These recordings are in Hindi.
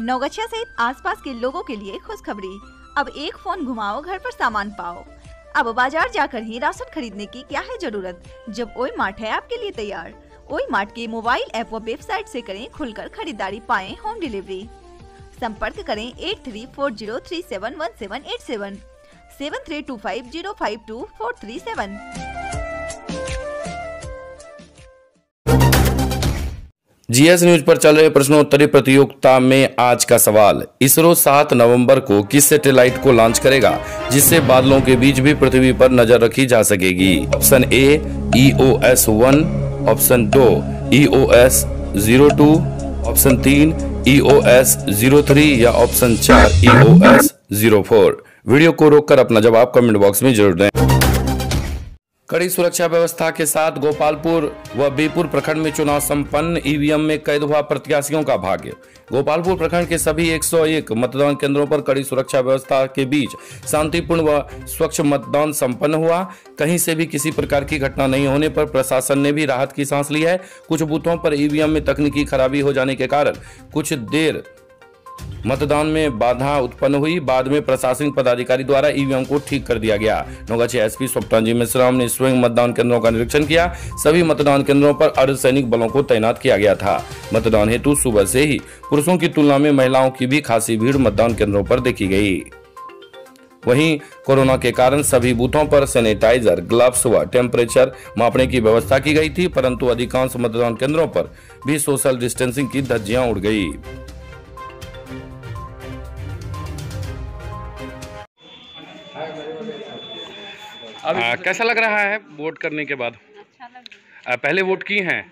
नौगछिया सहित आसपास के लोगों के लिए खुशखबरी। अब एक फोन घुमाओ, घर पर सामान पाओ। अब बाजार जाकर ही राशन खरीदने की क्या है जरूरत, जब ओय मार्ट है आपके लिए तैयार। ओय मार्ट के मोबाइल ऐप व वेबसाइट से करें खुलकर खरीदारी, पाएं होम डिलीवरी। संपर्क करें 8340371787 7325052437। जीएस न्यूज पर चल रहे प्रश्नोत्तरी प्रतियोगिता में आज का सवाल, इसरो 7 नवंबर को किस सैटेलाइट को लॉन्च करेगा जिससे बादलों के बीच भी पृथ्वी पर नजर रखी जा सकेगी। ऑप्शन ए EOS-1, option 2 EOS-02, option 3 EOS-03 या ऑप्शन 4 EOS-04। वीडियो को रोककर अपना जवाब कमेंट बॉक्स में जरूर दें। कड़ी सुरक्षा व्यवस्था के साथ गोपालपुर व बीपुर प्रखंड में चुनाव संपन्न। ईवीएम में कैद हुआ प्रत्याशियों का भाग्य। गोपालपुर प्रखंड के सभी 101 मतदान केंद्रों पर कड़ी सुरक्षा व्यवस्था के बीच शांतिपूर्ण व स्वच्छ मतदान संपन्न हुआ। कहीं से भी किसी प्रकार की घटना नहीं होने पर प्रशासन ने भी राहत की सांस ली है। कुछ बूथों पर ईवीएम में तकनीकी खराबी हो जाने के कारण कुछ देर मतदान में बाधा उत्पन्न हुई। बाद में प्रशासनिक पदाधिकारी द्वारा ईवीएम को ठीक कर दिया गया। नौगछिया एसपी स्वप्न जी मिश्रा ने स्वयं मतदान केंद्रों का निरीक्षण किया। सभी मतदान केंद्रों पर अर्धसैनिक बलों को तैनात किया गया था। मतदान हेतु सुबह से ही पुरुषों की तुलना में महिलाओं की भी खासी भीड़ मतदान केंद्रों पर देखी गई। वहीं कोरोना के कारण सभी बूथों पर सैनिटाइजर, ग्लव्स व टेम्परेचर मापने की व्यवस्था की गई थी, परंतु अधिकांश मतदान केंद्रों पर भी सोशल डिस्टेंसिंग की धज्जियां उड़ गई। कैसा लग रहा है वोट करने के बाद? अच्छा लग रहा है। पहले वोट की हैं।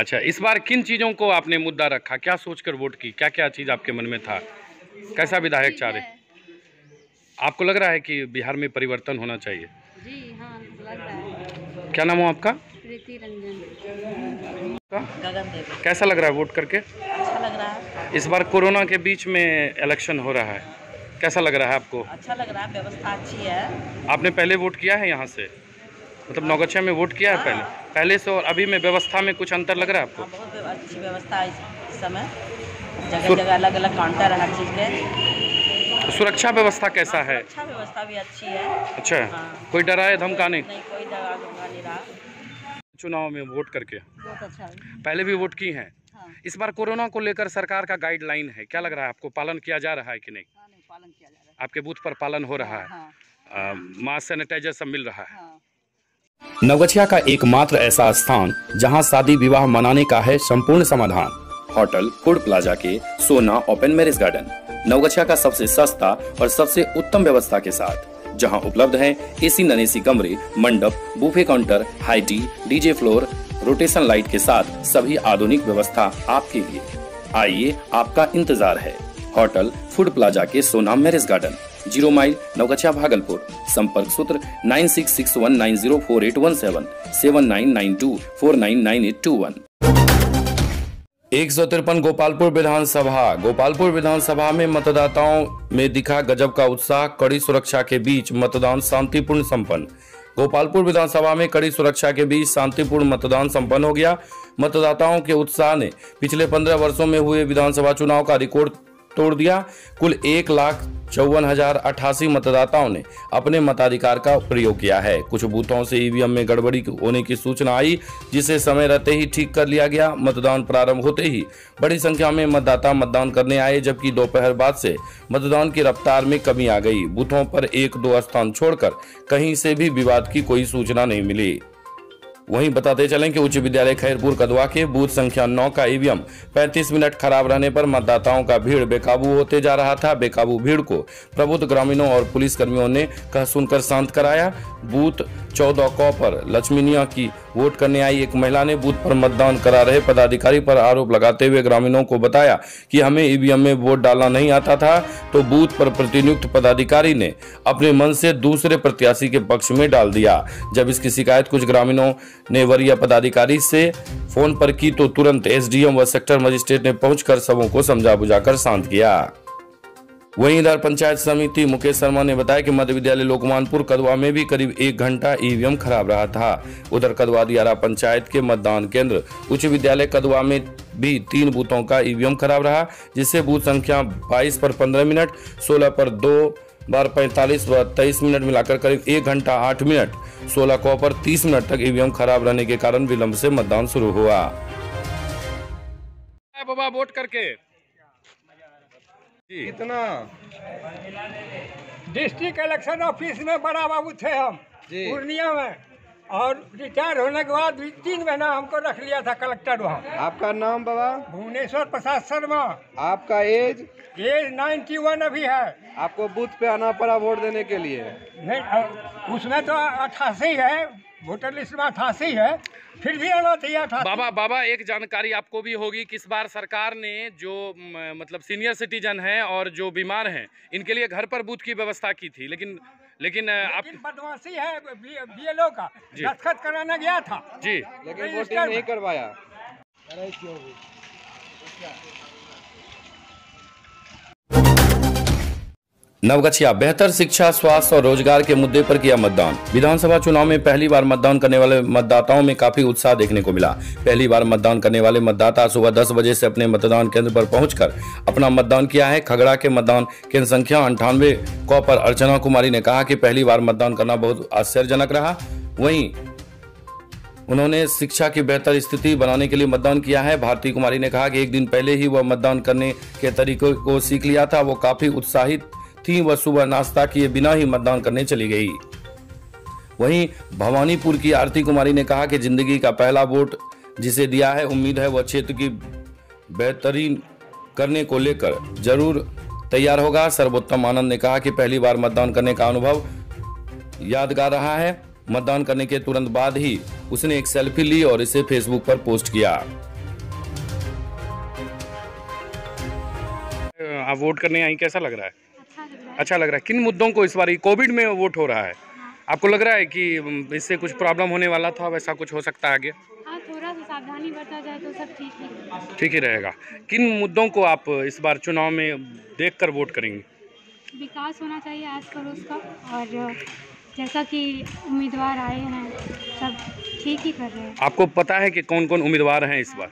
अच्छा, इस बार किन चीज़ों को आपने मुद्दा रखा, क्या सोचकर वोट की, क्या क्या चीज़ आपके मन में था, कैसा विधायक चाह रहे? आपको लग रहा है कि बिहार में परिवर्तन होना चाहिए? जी हाँ, लग रहा है। क्या नाम हो आपका? प्रीति रंजन। गगन देव। कैसा लग रहा है वोट करके? अच्छा लग रहा है। इस बार कोरोना के बीच में इलेक्शन हो रहा है, कैसा लग रहा है आपको? अच्छा लग रहा है, व्यवस्था अच्छी है। आपने पहले वोट किया है यहाँ से, मतलब नौगछिया में वोट किया है पहले से, और अभी में व्यवस्था में कुछ अंतर लग रहा है आपको? बहुत अच्छी व्यवस्था है इस समय, जगह जगह अलग अलग काउंटर है हर चीज़ के। सुरक्षा व्यवस्था कैसा है? अच्छा, व्यवस्था भी अच्छी है। अच्छा, कोई डरा है, धमका नहीं? कोई डरा धमका नहीं रहा। चुनाव में वोट करके बहुत अच्छा है। पहले भी वोट की है। इस बार कोरोना को लेकर सरकार का गाइडलाइन है, क्या लग रहा है आपको, पालन किया जा रहा है कि नहीं? पालन किया जा रहा है। आपके बूथ पर पालन हो रहा है? हाँ। मास्क, सैनिटाइजर सब मिल रहा है। हाँ। नौगछिया का एकमात्र ऐसा स्थान जहां शादी विवाह मनाने का है संपूर्ण समाधान, होटल फूड प्लाजा के सोना ओपन मैरिज गार्डन। नौगछिया का सबसे सस्ता और सबसे उत्तम व्यवस्था के साथ, जहां उपलब्ध हैं एसी नॉन एसी कमरे, मंडप, buffet counter, high tea, DJ floor, rotation light के साथ सभी आधुनिक व्यवस्था आपके लिए। आइए, आपका इंतजार है। होटल फूड प्लाजा के Sona marriage garden, 0 mile, Naugachhia, Bhagalpur. संपर्क सूत्र 9661904817 7992499821। 153 गोपालपुर विधानसभा में मतदाताओं में दिखा गजब का उत्साह। कड़ी सुरक्षा के बीच मतदान शांतिपूर्ण संपन्न। गोपालपुर विधानसभा में कड़ी सुरक्षा के बीच शांतिपूर्ण मतदान संपन्न हो गया। मतदाताओं के उत्साह ने पिछले 15 वर्षों में हुए विधानसभा चुनाव का रिकॉर्ड तोड़ दिया। कुल 1,54,088 मतदाताओं ने अपने मताधिकार का प्रयोग किया है। कुछ बूथों से ईवीएम में गड़बड़ी होने की सूचना आई, जिसे समय रहते ही ठीक कर लिया गया। मतदान प्रारंभ होते ही बड़ी संख्या में मतदाता मतदान करने आए, जबकि दोपहर बाद से मतदान की रफ्तार में कमी आ गई। बूथों पर 1-2 स्थान छोड़कर कहीं से भी विवाद की कोई सूचना नहीं मिली। वहीं बताते चलें कि उच्च विद्यालय खैरपुर कदवा के बूथ संख्या 9 का ईवीएम 35 मिनट खराब रहने पर मतदाताओं का भीड़ बेकाबू होते जा रहा था। बेकाबू भीड़ को प्रबुद्ध ग्रामीणों और पुलिस कर्मियों ने कह सुनकर शांत कराया। बूथ 14 पर लक्ष्मीनिया की वोट करने आई एक महिला ने बूथ पर मतदान करा रहे पदाधिकारी पर आरोप लगाते हुए ग्रामीणों को बताया कि हमें ईवीएम में वोट डालना नहीं आता था, तो बूथ पर प्रतिनियुक्त पदाधिकारी ने अपने मन से दूसरे प्रत्याशी के पक्ष में डाल दिया। जब इसकी शिकायत कुछ ग्रामीणों ने वरीय पदाधिकारी से फोन पर की, तो तुरंत एसडीएम व सेक्टर मजिस्ट्रेट ने पहुंचकर सबों को समझा बुझाकर शांत किया। वहीं इधर पंचायत समिति मुकेश शर्मा ने बताया कि मध्य विद्यालय लोकमानपुर कदवा में भी करीब 1 घंटा ईवीएम खराब रहा था। उधर कदवा दियारा पंचायत के मतदान केंद्र उच्च विद्यालय कदवा में भी 3 बूथों का ईवीएम खराब रहा, जिससे बूथ संख्या 22 पर 15 मिनट, 16 पर 2 बार 45 व 23 मिनट मिलाकर करीब 1 घंटा 8 मिनट, 16 को पर 30 मिनट तक ईवीएम खराब रहने के कारण विलंब से मतदान शुरू हुआ। बाबा वोट करके कितना डिस्ट्रिक्ट इलेक्शन ऑफिस में बड़ा बाबू थे हम पूर्णिया में, और रिटायर होने के बाद 3 महीना हमको रख लिया था कलेक्टर वहाँ। आपका नाम बाबा? भुवनेश्वर प्रसाद शर्मा। आपका एज? एज 91 अभी है। आपको बूथ पे आना पड़ा वोट देने के लिए? नहीं, उसमें तो 88 है, वोटर लिस्ट में 88 है, फिर भी आना चाहिए 88। बाबा एक जानकारी आपको भी होगी कि इस बार सरकार ने जो मतलब सीनियर सिटीजन हैं और जो बीमार हैं इनके लिए घर पर बूथ की व्यवस्था की थी, लेकिन बदमाशी है बीएलओ का, दस्तखत कराना गया था जी, लेकिन वोटिंग नहीं करवाया। नवगछिया बेहतर शिक्षा, स्वास्थ्य और रोजगार के मुद्दे पर किया मतदान। विधानसभा चुनाव में पहली बार मतदान करने वाले मतदाताओं में काफी उत्साह देखने को मिला। पहली बार मतदान करने वाले मतदाता सुबह 10 बजे से अपने मतदान केंद्र पर पहुंचकर अपना मतदान किया है। खगड़ा के मतदान केंद्र संख्या 98 को पर अर्चना कुमारी ने कहा कि पहली बार मतदान करना बहुत आश्चर्यजनक रहा। वहीं उन्होंने शिक्षा की बेहतर स्थिति बनाने के लिए मतदान किया है। भारती कुमारी ने कहा कि एक दिन पहले ही वह मतदान करने के तरीकों को सीख लिया था। वो काफी उत्साहित थी व सुबह नाश्ता किए बिना ही मतदान करने चली गई। वहीं भवानीपुर की आरती कुमारी ने कहा कि जिंदगी का पहला वोट जिसे दिया है, उम्मीद है वह क्षेत्र की बेहतरीन करने को लेकर जरूर तैयार होगा। सर्वोत्तम आनंद ने कहा कि पहली बार मतदान करने का अनुभव यादगार रहा है। मतदान करने के तुरंत बाद ही उसने एक सेल्फी ली और इसे फेसबुक पर पोस्ट किया। आप वोट करने आई, कैसा लग रहा है? अच्छा लग रहा है। किन मुद्दों को इस बार कोविड में वोट हो रहा है, आपको लग रहा है कि इससे कुछ प्रॉब्लम होने वाला था, वैसा कुछ हो सकता है आगे? हाँ, थोड़ा सा सावधानी बरता जाए तो सब ठीक ही रहेगा। किन मुद्दों को आप इस बार चुनाव में देखकर वोट करेंगे? विकास होना चाहिए आस पड़ोस का, और जैसा कि उम्मीदवार आए हैं सब ठीक ही कर रहे हैं। आपको पता है कि कौन कौन उम्मीदवार हैं इस बार?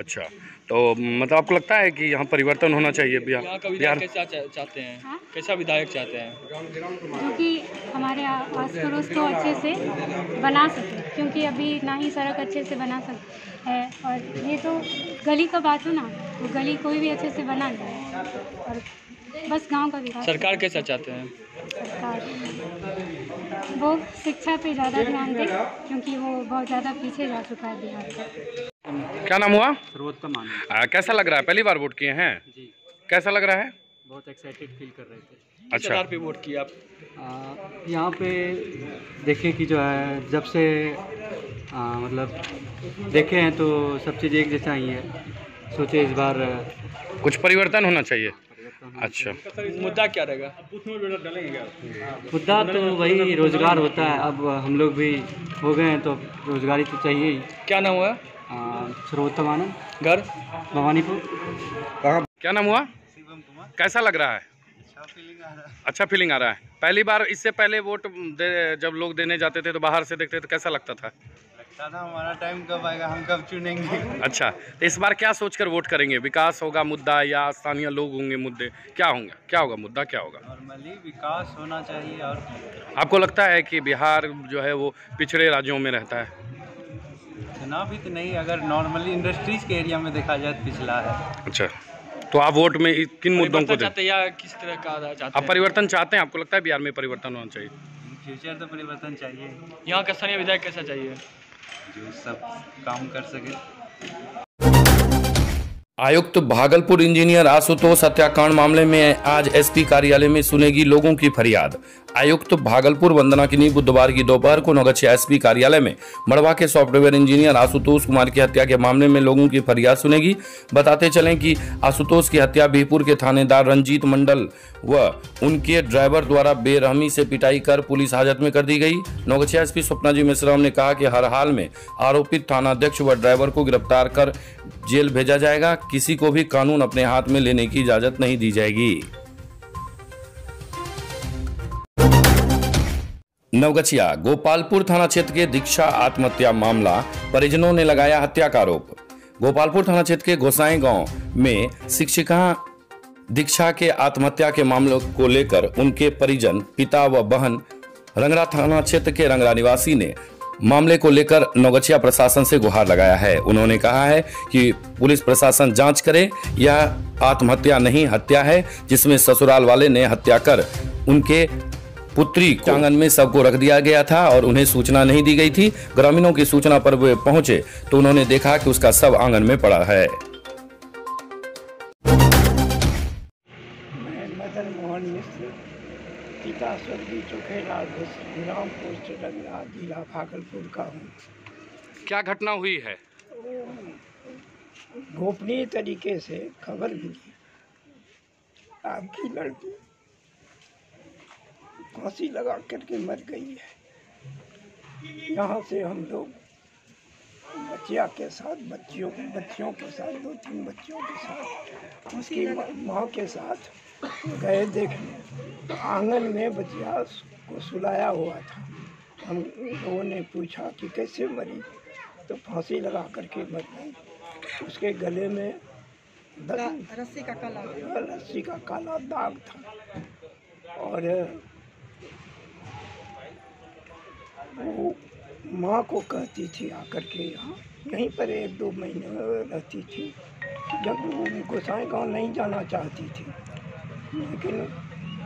अच्छा, तो मतलब आपको लगता है कि यहाँ परिवर्तन होना चाहिए? बिहार कैसा चाहते हैं? हाँ? कैसा विधायक चाहते हैं जो कि हमारे आस पड़ोस को अच्छे से बना सके, क्योंकि अभी ना ही सड़क अच्छे से बना सकते है, और ये तो गली का बात हो ना, तो गली कोई भी अच्छे से बना नहीं, और बस गांव का विकास। सरकार कैसा चाहते हैं? सरकार वो शिक्षा पे ज़्यादा ध्यान दें, क्योंकि वो बहुत ज़्यादा पीछे जा चुका है बिहार। क्या नाम हुआ? सर्वोत्तम आनंद। कैसा लग रहा है, पहली बार वोट किए हैं जी? कैसा लग रहा है? बहुत एक्साइटेड फील कर रहे थे। अच्छा, सरकार पे वोट किया आप? यहाँ पे देखे कि जो है जब से मतलब देखे हैं तो सब चीज़ एक जैसा ही है, सोचे इस बार कुछ परिवर्तन होना चाहिए। अच्छा, मुद्दा क्या रहेगा? मुद्दा तो वही रोजगार होता है, अब हम लोग भी हो गए हैं तो रोजगारी तो चाहिए ही। क्या नाम हुआ? सर्वोत्तम आनंद, घर भवानीपुर। कहाँ? क्या नाम हुआ? शिवम कुमार। कैसा लग रहा है? अच्छा फीलिंग आ रहा है। पहली बार, इससे पहले वोट जब लोग देने जाते थे तो बाहर से देखते थे, कैसा लगता था हमारा टाइम कब आएगा, हम कब चुनेंगे। अच्छा, तो इस बार क्या सोचकर वोट करेंगे? विकास होगा मुद्दा या स्थानीय लोग होंगे मुद्दे? क्या होगा मुद्दा? क्या होगा? नॉर्मली विकास होना चाहिए। और आपको लगता है कि बिहार जो है वो पिछड़े राज्यों में रहता है? चुनाव भी तो नहीं, अगर नॉर्मली इंडस्ट्रीज के एरिया में देखा जाए तो पिछला है। अच्छा, तो आप वोट में किन मुद्दों को चाहते हैं या किस तरह का चाहते हैं? आप परिवर्तन चाहते हैं? आपको लगता है बिहार में परिवर्तन होना चाहिए? फ्यूचर तो परिवर्तन चाहिए। यहाँ का स्थानीय विधायक कैसा चाहिए जो सब काम कर सके? आयुक्त भागलपुर इंजीनियर आशुतोष हत्याकांड मामले में आज एसपी कार्यालय में सुनेगी लोगों की फरियाद। आयुक्त भागलपुर वंदना किनी बुधवार की दोपहर को नौगछिया एसपी कार्यालय में मड़वा के सॉफ्टवेयर इंजीनियर आशुतोष कुमार की हत्या के मामले में लोगों की फरियाद सुनेगी। बताते चलें कि आशुतोष की हत्या बीहपुर के थानेदार रंजीत मंडल व उनके ड्राइवर द्वारा बेरहमी से पिटाई कर पुलिस हाजत में कर दी गई। नौगछिया एसपी स्वप्न जी मेश्राम ने कहा कि हर हाल में आरोपित थानाध्यक्ष व ड्राइवर को गिरफ्तार कर जेल भेजा जाएगा। किसी को भी कानून अपने हाथ में लेने की इजाजत नहीं दी जाएगी। नौगछिया गोपालपुर थाना क्षेत्र के दीक्षा आत्महत्या मामला, परिजनों ने लगाया हत्या का आरोप। गोपालपुर थाना क्षेत्र के गोसाई गाँव में शिक्षिका दीक्षा के आत्महत्या के मामलों को लेकर उनके परिजन, पिता व बहन रंगरा थाना क्षेत्र के रंगरा निवासी ने मामले को लेकर नौगछिया प्रशासन से गुहार लगाया है। उन्होंने कहा है कि पुलिस प्रशासन जांच करे, यह आत्महत्या नहीं हत्या है, जिसमें ससुराल वाले ने हत्या कर उनके पुत्री को आंगन में सबको रख दिया गया था और उन्हें सूचना नहीं दी गई थी। ग्रामीणों की सूचना पर वे पहुंचे तो उन्होंने देखा कि उसका शव आंगन में पड़ा है। पिता स्वर्गीय चोखेलाल रामपुर से रंगरा जिला भागलपुर का हूँ। क्या घटना हुई है? गोपनीय तरीके से खबर मिली, आपकी लड़की फांसी लगा करके मर गई है। यहाँ से हम लोग बच्चियों के साथ 2-3 बच्चियों के साथ उसकी माँ के साथ गए देखने तो आंगन में बच्चिया को सुलाया हुआ था। हम लोगों ने पूछा कि कैसे मरी, तो फांसी लगा करके मर गई। उसके गले में रस्सी का काला दाग था और वो माँ को कहती थी आकर के यहाँ यहीं पर 1-2 महीने रहती थी। जब वो गोसाई गाँव नहीं जाना चाहती थी, लेकिन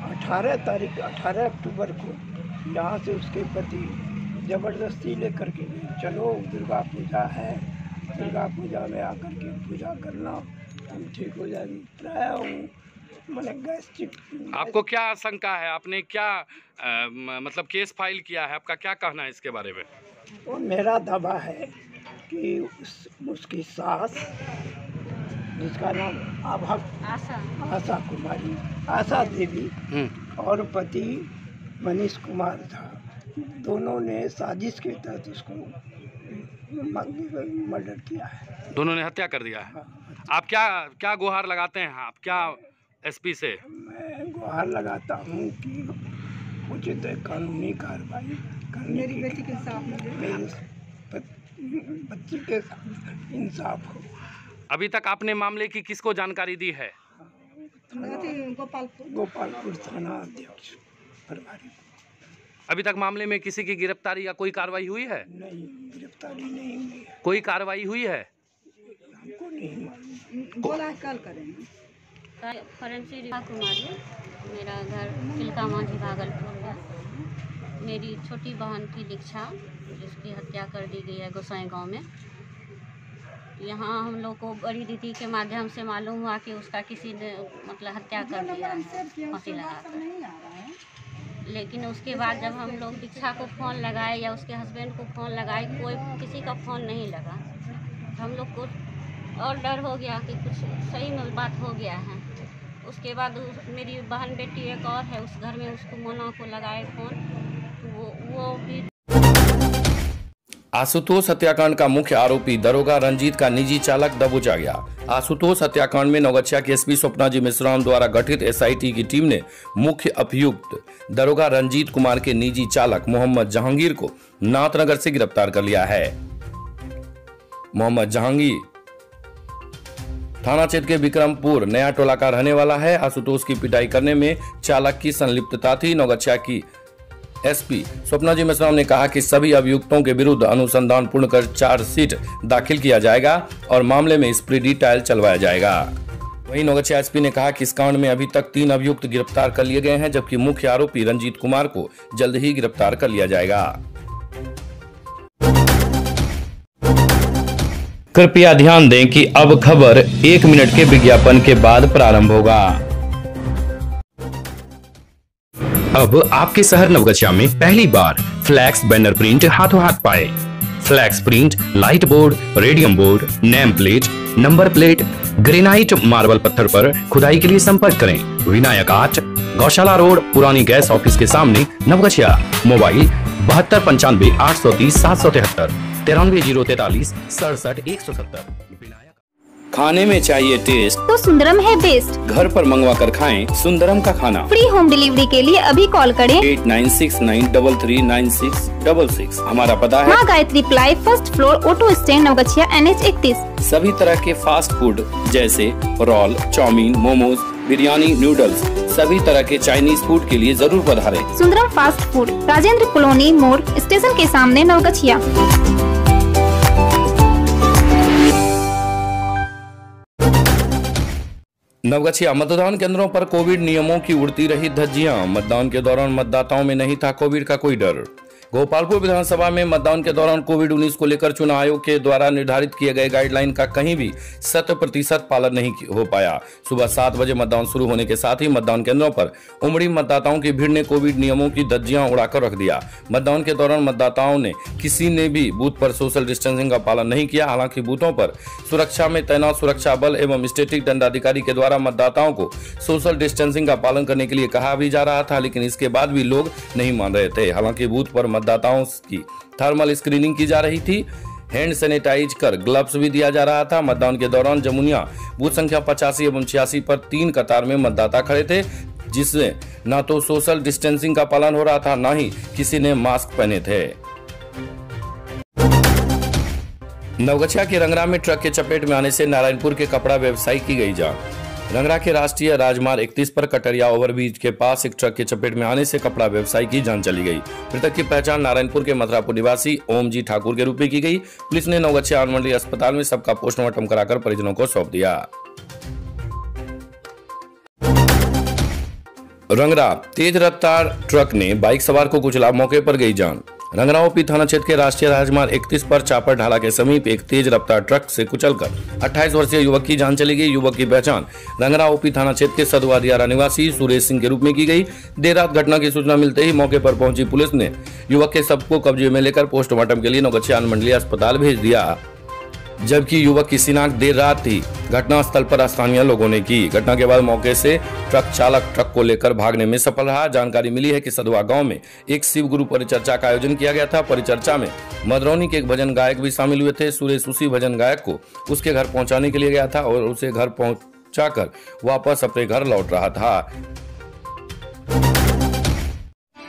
18 अक्टूबर को यहाँ से उसके पति ज़बरदस्ती ले करके चलो, दुर्गा पूजा है, दुर्गा पूजा में आकर के पूजा करना, हम ठीक हो जाएगी। प्राय मैंने गैस्ट्रिक। आपको क्या आशंका है? आपने क्या मतलब केस फाइल किया है? आपका क्या कहना है इसके बारे में? और मेरा दावा है कि उसकी सास, जिसका नाम आशा कुमारी, आशा देवी और पति मनीष कुमार था, दोनों ने साजिश के तहत उसको मर्डर किया है। दोनों ने हत्या कर दिया है। हाँ। आप क्या गुहार लगाते हैं? आप क्या एसपी से? मैं गुहार लगाता हूँ कि उचित कानूनी कार्रवाई करने की, बच्चे के साथ इंसाफ हो। अभी तक आपने मामले की किसको जानकारी दी है? गोपालपुर थाना अध्यक्ष प्रभारी। अभी तक मामले में किसी की गिरफ्तारी या कोई कार्रवाई हुई है? नहीं, गिरफ्तारी नहीं हुई है। कोई कार्रवाई हुई है? हमको नहीं मालूम। बोला कल करेंगे। मेरा घर चिल्का मांझी भागलपुर है। मेरी छोटी बहन की दीक्षा, जिसकी हत्या कर दी गई है गोसाई गाँव में। यहाँ हम लोग को बड़ी दीदी के माध्यम से मालूम हुआ कि उसका किसी ने मतलब हत्या कर दिया है, फांसी लगाकर। लेकिन उसके बाद जब हम लोग दीक्षा को फ़ोन लगाए या उसके हस्बैंड को फ़ोन लगाए, कोई किसी का फ़ोन नहीं लगा। हम लोग को और डर हो गया कि कुछ सही में बात हो गया है। उसके बाद मेरी बहन बेटी एक और है उस घर में, उसको मोना को लगाए फ़ोन, तो वो भी। आशुतोष हत्याकांड का मुख्य आरोपी दरोगा रंजीत का निजी चालक दबोचा गया। आशुतोष हत्याकांड में नौगछिया के एसपी स्वप्न जी मिश्राम द्वारा गठित एसआईटी की टीम ने मुख्य अभियुक्त दरोगा रंजीत कुमार के निजी चालक मोहम्मद जहांगीर को नाथनगर से गिरफ्तार कर लिया है। मोहम्मद जहांगीर थाना क्षेत्र के विक्रमपुर नया टोला का रहने वाला है। आशुतोष की पिटाई करने में चालक की संलिप्तता थी। नौगछिया की एसपी स्वप्न जी मेश्राम ने कहा कि सभी अभियुक्तों के विरुद्ध अनुसंधान पूर्ण कर चार्जशीट दाखिल किया जाएगा और मामले में स्पीडी ट्रायल चलवाया जाएगा। वहीं नौगछिया एसपी ने कहा कि इस कांड में अभी तक 3 अभियुक्त गिरफ्तार कर लिए गए हैं, जबकि मुख्य आरोपी रंजीत कुमार को जल्द ही गिरफ्तार कर लिया जाएगा। कृपया ध्यान दें कि अब खबर 1 मिनट के विज्ञापन के बाद प्रारंभ होगा। अब आपके शहर नवगछिया में पहली बार फ्लैक्स बैनर प्रिंट हाथों हाथ पाए। Flex print, light board, radium board, name plate, number plate, granite marble पत्थर पर खुदाई के लिए संपर्क करें। विनायक आर्ट, गौशाला रोड, पुरानी गैस ऑफिस के सामने, नवगछिया। मोबाइल 7595 830 773 93 043 67 170। खाने में चाहिए टेस्ट तो सुंदरम है बेस्ट। घर पर मंगवा कर खाएं सुंदरम का खाना। फ्री होम डिलीवरी के लिए अभी कॉल करें 8969339666। हमारा पता है Maa Gayatri ply, first floor, auto stand, Naugachhia NH 31। सभी तरह के फास्ट फूड जैसे roll, chowmein, momos, biryani, noodles, सभी तरह के चाइनीज फूड के लिए जरूर पधारें। Sundaram fast food, Rajendra colony मोड़, स्टेशन के सामने, नौगछिया। नवगछिया मतदान केंद्रों पर कोविड नियमों की उड़ती रही धज्जियां। मतदान के दौरान मतदाताओं में नहीं था कोविड का कोई डर। गोपालपुर विधानसभा में मतदान के दौरान कोविड-19 को लेकर चुनाव आयोग के द्वारा निर्धारित किए गए गाइडलाइन का कहीं भी 100% पालन नहीं हो पाया। सुबह 7 बजे मतदान शुरू होने के साथ ही मतदान केंद्रों पर उमड़ी मतदाताओं की भीड़ ने कोविड नियमों की धज्जियां उड़ाकर रख दिया। मतदान के दौरान मतदाताओं ने किसी ने भी बूथ पर सोशल डिस्टेंसिंग का पालन नहीं किया। हालांकि बूथों पर सुरक्षा में तैनात सुरक्षा बल एवं स्टेटिक दंडाधिकारी के द्वारा मतदाताओं को सोशल डिस्टेंसिंग का पालन करने के लिए कहा भी जा रहा था, लेकिन इसके बाद भी लोग नहीं मान रहे थे। हालांकि बूथ पर मतदाताओं की थर्मल स्क्रीनिंग की जा रही थी, हैंड सैनिटाइज कर ग्लव्स भी दिया जा रहा था। मतदान के दौरान जमुनिया बूथ संख्या 85 एवं 86 पर 3 कतार में मतदाता खड़े थे, जिसमें न तो सोशल डिस्टेंसिंग का पालन हो रहा था, न ही किसी ने मास्क पहने थे। नवगछिया के रंगरा में ट्रक के चपेट में आने से नारायणपुर के कपड़ा व्यवसायी की गई जान। रंगरा के राष्ट्रीय राजमार्ग 31 पर कटरिया ओवरब्रिज के पास एक ट्रक के चपेट में आने से कपड़ा व्यवसायी की जान चली गई। मृतक की पहचान नारायणपुर के मथुरापुर निवासी ओम जी ठाकुर के रूप में की गई। पुलिस ने नौगछिया अनुमंडलीय अस्पताल में सबका पोस्टमार्टम कराकर परिजनों को सौंप दिया। रंगरा तेज रफ्तार ट्रक ने बाइक सवार को कुचला, मौके पर गई जान। रंगरा ओपी थाना क्षेत्र के राष्ट्रीय राजमार्ग 31 पर चापर ढाला के समीप एक तेज रफ्तार ट्रक से कुचलकर 28 वर्षीय युवक की जान चली गई। युवक की पहचान रंगरा ओपी थाना क्षेत्र के कदवा दियारा निवासी सुरेश सिंह के रूप में की गई। देर रात घटना की सूचना मिलते ही मौके पर पहुंची पुलिस ने युवक के शव को कब्जे में लेकर पोस्टमार्टम के लिए नौगछिया अनुमंडलीय अस्पताल भेज दिया, जबकि युवक की शिनाख्त देर रात ही घटनास्थल पर स्थानीय लोगों ने की। घटना के बाद मौके से ट्रक चालक ट्रक को लेकर भागने में सफल रहा। जानकारी मिली है कि कदवा गांव में एक शिव गुरु परिचर्चा का आयोजन किया गया था। परिचर्चा में मदरौनी के एक भजन गायक भी शामिल हुए थे। सुरेश उसी भजन गायक को उसके घर पहुंचाने के लिए गया था और उसे घर पहुंचाकर वापस अपने घर लौट रहा था।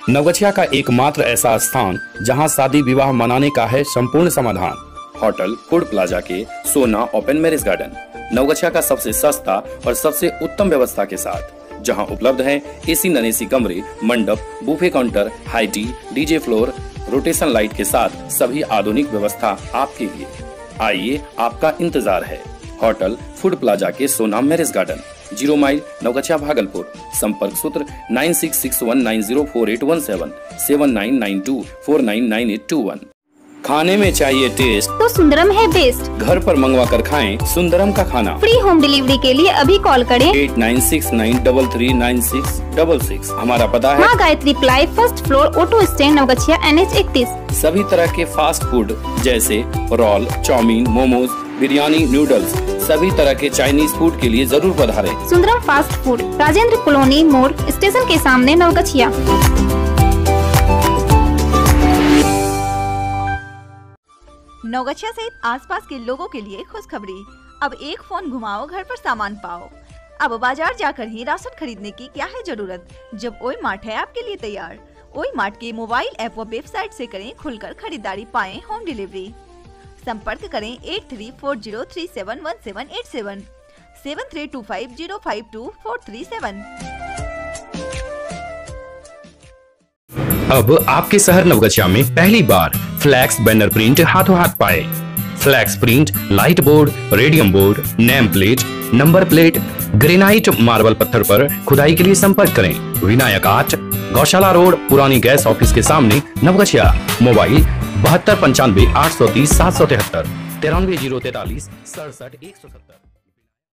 नवगछिया का एकमात्र ऐसा स्थान जहाँ शादी विवाह मनाने का है संपूर्ण समाधान, होटल फूड प्लाजा के सोना ओपन मैरिज गार्डन। नवगछिया का सबसे सस्ता और सबसे उत्तम व्यवस्था के साथ, जहां उपलब्ध हैं एसी नॉन एसी कमरे, मंडप, buffet counter, high tea, DJ floor, rotation light के साथ सभी आधुनिक व्यवस्था आपके लिए। आइए, आपका इंतजार है। होटल फूड प्लाजा के Sona marriage garden, 0 mile, Naugachia, Bhagalpur. संपर्क सूत्र 9661904817 7992499821। खाने में चाहिए टेस्ट तो सुंदरम है बेस्ट। घर पर मंगवा कर खाएं सुंदरम का खाना। फ्री होम डिलीवरी के लिए अभी कॉल करें 8969339666। हमारा पता है Maa Gayatri ply, first floor, auto stand, Naugachhia NH 31। सभी तरह के फास्ट फूड जैसे roll, chowmein, momos, biryani, noodles, सभी तरह के चाइनीज फूड के लिए जरूर पधारें। Sundaram fast food, Rajendra colony मोड़, स्टेशन के सामने, नौगछिया। नौगछिया सहित आसपास के लोगों के लिए खुशखबरी। अब एक फोन घुमाओ, घर पर सामान पाओ। अब बाजार जाकर ही राशन खरीदने की क्या है जरूरत, जब ओय मार्ट है आपके लिए तैयार। ओय मार्ट के मोबाइल ऐप व वेबसाइट से करें खुलकर खरीदारी, पाएं होम डिलीवरी। संपर्क करें 8340371787 7325052437। अब आपके शहर नवगछिया में पहली बार फ्लैक्स बैनर प्रिंट हाथों हाथ पाए। Flex print light board, radium board, name plate, number plate, granite marble पत्थर पर खुदाई के लिए संपर्क करें। विनायक आर्ट, गौशाला रोड, पुरानी गैस ऑफिस के सामने, नवगछिया। मोबाइल 7295830773 93 043 67 170।